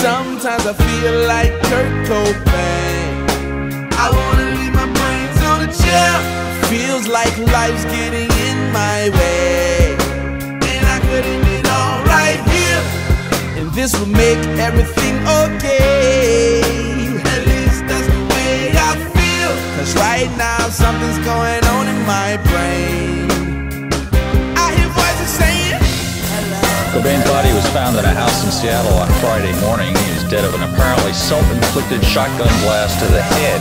Sometimes I feel like Kurt Cobain. I wanna leave my brains on a chair. Feels like life's getting in my way, and I could end it all right here, and this will make everything okay. At least that's the way I feel, 'cause right now something's going on in my brain. I hear voices saying hello. Cobain thought he was found at a house in Seattle on Friday morning. He was dead of an apparently self-inflicted shotgun blast to the head.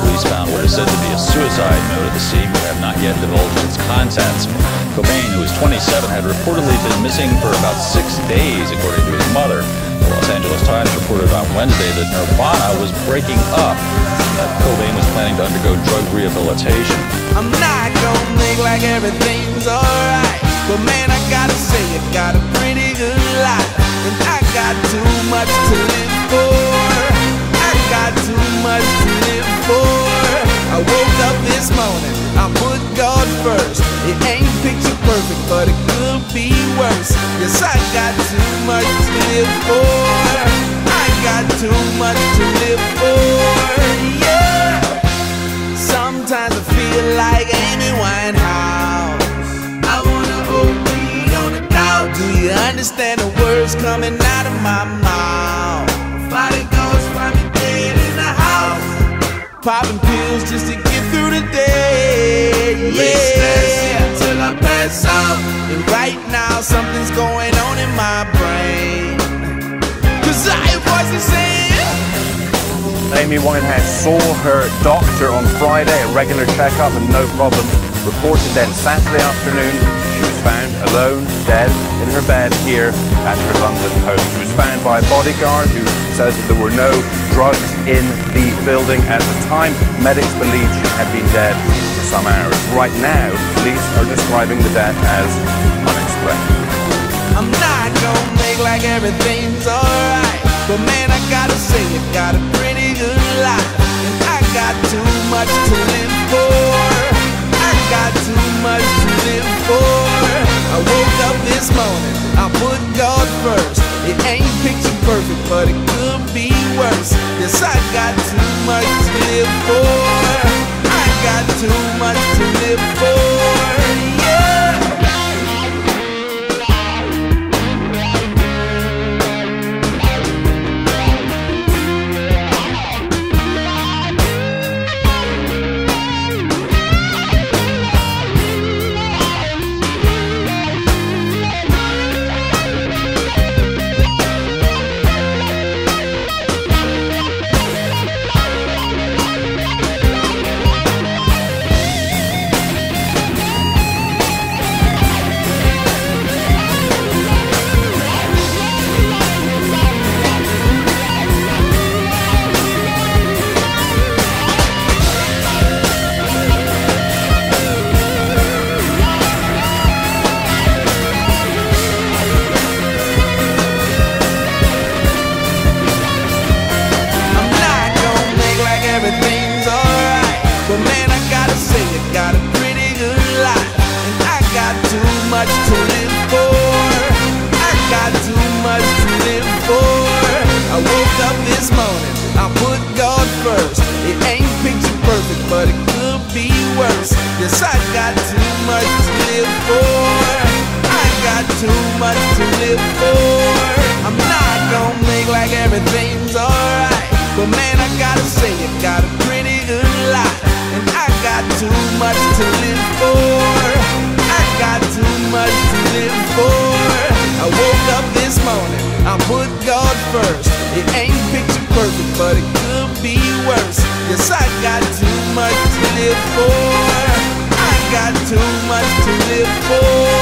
Police found what is said to be a suicide note at the scene, but have not yet divulged its contents. Cobain, who was 27, had reportedly been missing for about 6 days, according to his mother. The Los Angeles Times reported on Wednesday that Nirvana was breaking up and that Cobain was planning to undergo drug rehabilitation. I'm not gonna make like everything's alright, but man, I gotta say I got a pretty good life, and I got too much to live for. I got too much to live for. I woke up this morning, I put God first. It ain't picture perfect, but it could be worse. Yes, I got too much to live for. I got too much to live for, yeah. Sometimes I feel like Amy Winehouse. I wanna OD on the couch. Do you understand the words coming out of my mouth? Fighting goes from the dead in the house, popping pills just to get through the day. Yeah, till I pass out. And right now something's going on in my brain, 'cause I wasn't saying. Amy Winehouse saw her doctor on Friday, a regular checkup and no problem. Reported then Saturday afternoon she was found alone, dead, in her bed here at her London home. She was found by a bodyguard who says that there were no drugs in the building at the time. Medics believed she had been dead for some hours. Right now, police are describing the death as unexplained. I'm not gonna make like everything's alright, but man, I gotta say I got a pretty good life, and I got too much to live for. Got too much to live for. I woke up this morning, I put God first. It ain't picture perfect, but it could be worse. Yes, I got too much to live for. I got too much to live for. Yes, I got too much to live for. I got too much to live for. I'm not gonna make like everything's alright, but man, I gotta say I got a pretty good life, and I got too much to live for. I got too much to live for. I woke up this morning, I put God first. It ain't picture perfect, but it could be worse. Yes, I got too much to live for. Got too much to live for.